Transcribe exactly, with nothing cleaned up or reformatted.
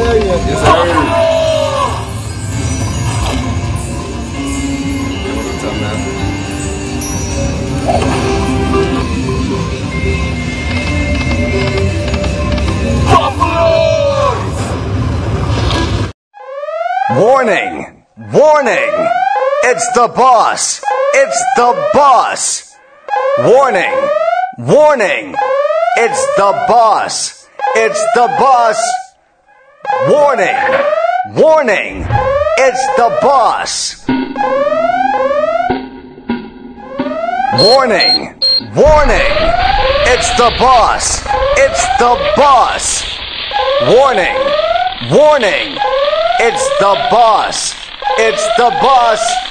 tell you. Yes, I heard it. You know what I'm talking about? Warning! Warning! It's the boss! It's the boss! Warning! Warning! It's the boss! It's the boss! Warning! Warning! It's the boss! Warning! Warning! It's the boss! It's the boss! Warning! Warning! It's the boss! It's the boss!